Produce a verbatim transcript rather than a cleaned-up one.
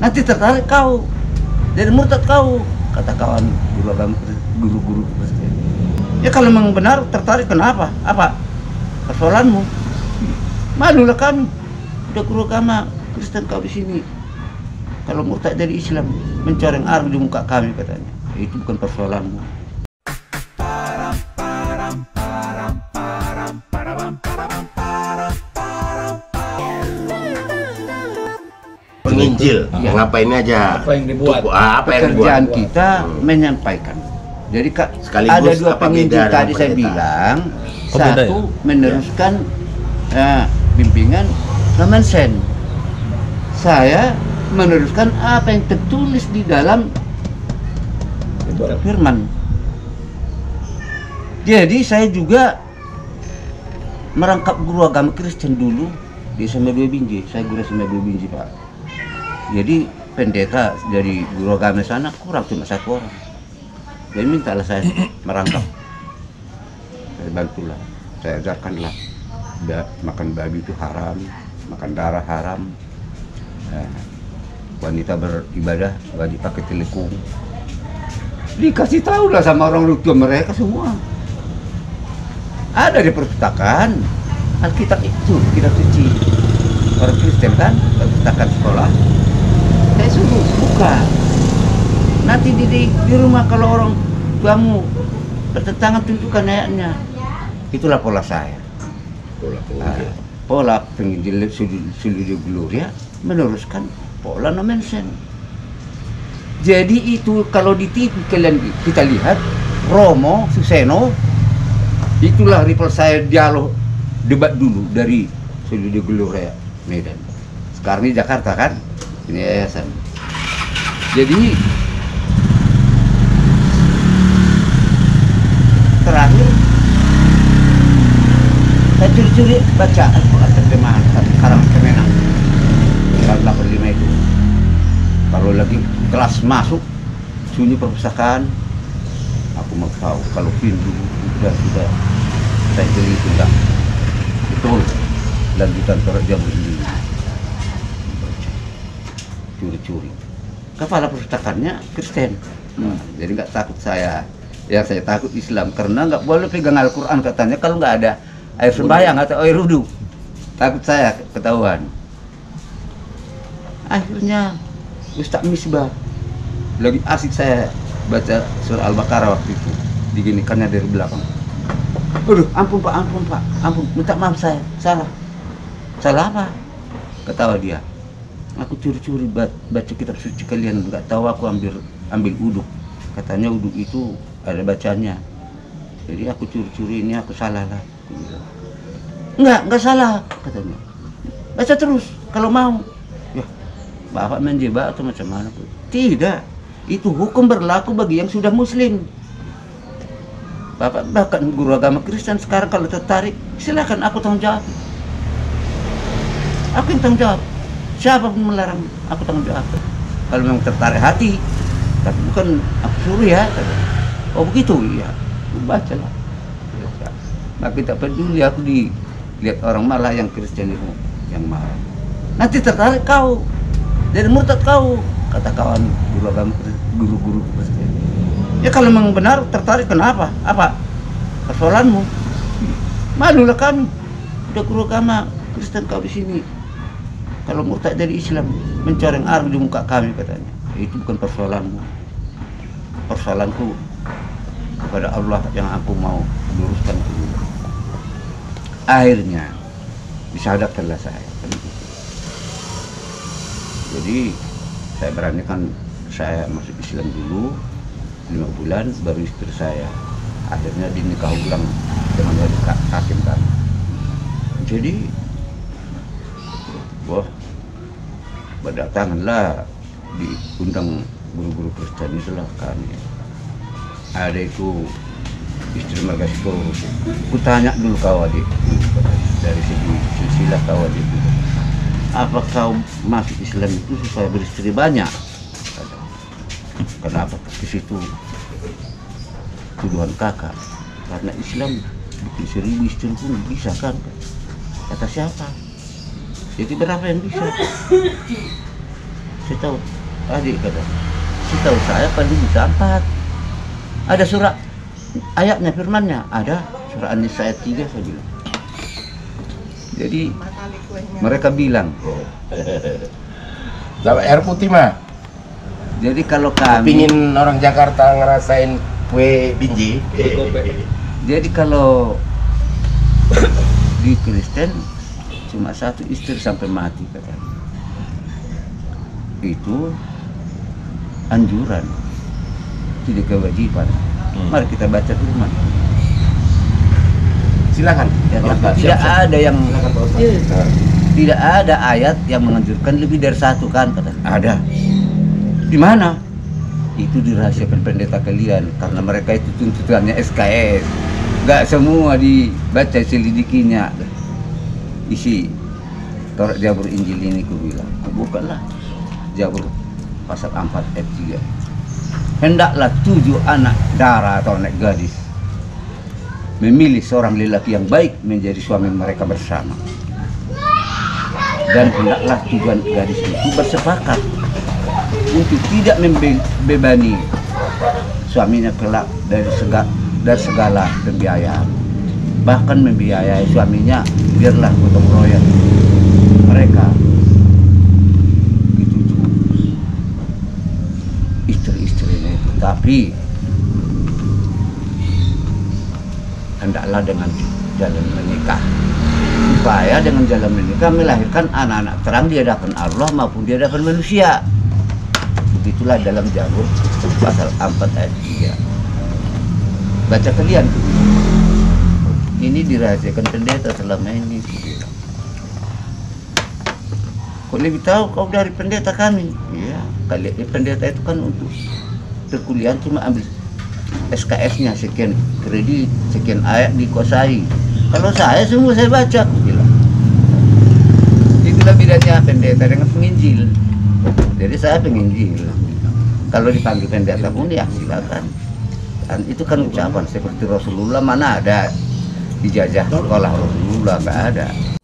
nanti tertarik kau, jadi murtad kau, kata kawan guru agama, guru-guru kepercayaan. Ya kalau memang benar tertarik, kenapa? Apa? Persoalanmu. Malulah kami, udah guru agama Kristen kau di sini. Kalau murtad dari Islam, mencoreng arah di muka kami katanya. Ya, itu bukan persoalanmu. Penginjil, ya. Ngapain aja? Apa yang dibuat? Tuku, apa yang pekerjaan dibuat? Kita hmm. menyampaikan. Jadi Kak, ada dua penginjil tadi saya bilang, oh, satu ya? Meneruskan ya. Nah, bimbingan Romo Suseno. Saya meneruskan apa yang tertulis di dalam Firman. Jadi saya juga merangkap guru agama Kristen dulu di S M A dua Binjai. Saya guru S M A dua Binjai, Pak. Jadi pendeta dari guru agama sana kurang, cuma satu orang. Jadi mintalah saya merangkap. Saya bantulah, saya ajarkanlah. Makan babi itu haram, makan darah haram. Nah, wanita beribadah wajib pakai telekung. Dikasih tahu lah sama orang tua mereka semua. Ada di perpustakaan Alkitab itu, kitab suci orang Kristen kan, perpustakaan sekolah. Saya suruh buka. Nanti di, di rumah kalau orang tuamu bertentangan, tunjukkan ayatnya. Itulah pola saya. Pola-pola nah, pola penginjil Seluruh Gloria meneruskan pola Romo Suseno. Jadi itu kalau di T V kalian kita lihat Romo Suseno, itulah ripple saya dialog debat dulu dari Studio Gloria Medan. Sekarang ini Jakarta kan, ini yayasan. Jadi terakhir saya curi-curi baca Al-Quran terjemahan sekarang kemenang tanggal delapan puluh lima itu. Kalau lagi kelas masuk, sunyi perpustakaan, aku mau tahu kalau pintu sudah sudah saya jeli sudah betul lanjutan Torah Jabur ini curi-curi. Kepala perpustakaannya Kristen, nah, jadi nggak takut saya. Yang saya takut Islam karena nggak boleh pegang Al-Quran katanya kalau nggak ada air sembahyang atau air wudhu. Takut saya ketahuan. Akhirnya Ustadz Misbah lagi asik saya baca surah Al-Baqarah waktu itu, diginikannya dari belakang. Aduh, ampun Pak, ampun Pak, ampun, minta maaf saya, salah. Salah apa? Ketawa dia. Aku curi-curi baca kitab suci kalian, nggak tahu aku ambil ambil uduk. Katanya uduk itu ada bacanya. Jadi aku curi-curi ini, aku salah lah. Enggak, enggak salah, katanya. Baca terus, kalau mau. Bapak menjebak atau macam mana? Tidak, itu hukum berlaku bagi yang sudah muslim. Bapak bahkan guru agama Kristen sekarang kalau tertarik, silakan, aku tanggung jawab. Aku yang tanggung jawab. Siapa pun melarang, aku tanggung jawab. Kalau memang tertarik hati, tapi bukan aku suruh ya. Oh begitu, ya, baca lah. Tapi tak peduli aku dilihat orang malah yang Kristen itu yang marah. Nanti tertarik kau. Jadi murtad kau, kata kawan guru agama, guru-guru kepercayaan. Ya kalau memang benar tertarik, kenapa? Apa? Persoalanmu. Malulah kami, udah guru agama Kristen kau di sini. Kalau murtad dari Islam, mencoreng arah di muka kami katanya. Itu bukan persoalanmu. Persoalanku kepada Allah yang aku mau luruskan. Akhirnya disyahadatkanlah saya. Jadi saya beranikan saya masuk Islam dulu lima bulan, baru istri saya akhirnya dinikah ulang dengan wanita hakim kami. Jadi wah, berdatanganlah diundang guru-guru Kristen itulah kami. Ada itu istri mereka itu, kutanya dulu kau adik dari segi silsilah kau adik. Apa kau masuk Islam itu supaya beristri banyak? Kenapa ke situ? Tuduhan kakak. Karena Islam bikin seribu istri pun bisa kan? Kata siapa? Jadi berapa yang bisa? setahu adik kata, setahu saya paling bisa empat. Ada surah ayatnya, firmannya ada surah An-Nisa ayat tiga saya bilang. Jadi mereka bilang sama air putih mah. Jadi kalau kami pingin orang Jakarta ngerasain kue Binjai. Jadi kalau di Kristen cuma satu istri sampai mati katanya. Itu anjuran, tidak kewajiban. Hmm. Mari kita baca firman. Silakan. Ya, oh, tidak siap, siap. Ada yang silakan, ya, tidak ada ayat yang menganjurkan lebih dari satu kan kata. Ada. Di mana? Itu dirahasiakan pendeta kalian karena mereka itu tuntutannya S K S. Enggak semua dibaca, selidikinya. Isi torak Jabur Injil ini ku bilang. Bukanlah Jabur pasal empat ayat tiga. Hendaklah tujuh anak darah atau anak gadis memilih seorang lelaki yang baik menjadi suami mereka bersama, dan hendaklah tujuh anak gadis itu bersepakat untuk tidak membebani suaminya kelak dari segala, dari segala pembiayaan, bahkan membiayai suaminya biarlah gotong royong mereka. Tapi hendaklah dengan jalan menikah, supaya dengan jalan menikah melahirkan anak-anak terang di hadapan Allah maupun di hadapan manusia. Begitulah dalam Jabur pasal empat ayat tiga. Baca kalian, ini dirahasiakan pendeta selama ini. Kok lebih tahu kau dari pendeta kami? Iya, kali pendeta itu kan untuk perkuliahan cuma ambil S K S-nya sekian kredit, sekian ayat dikuasai. Kalau saya semua saya baca, gila. Itulah bedanya pendeta dengan penginjil. Jadi saya penginjil. Kalau dipanggil pendeta pun ya silakan. Dan itu kan ucapan seperti Rasulullah, mana ada dijajah sekolah Rasulullah, nggak ada.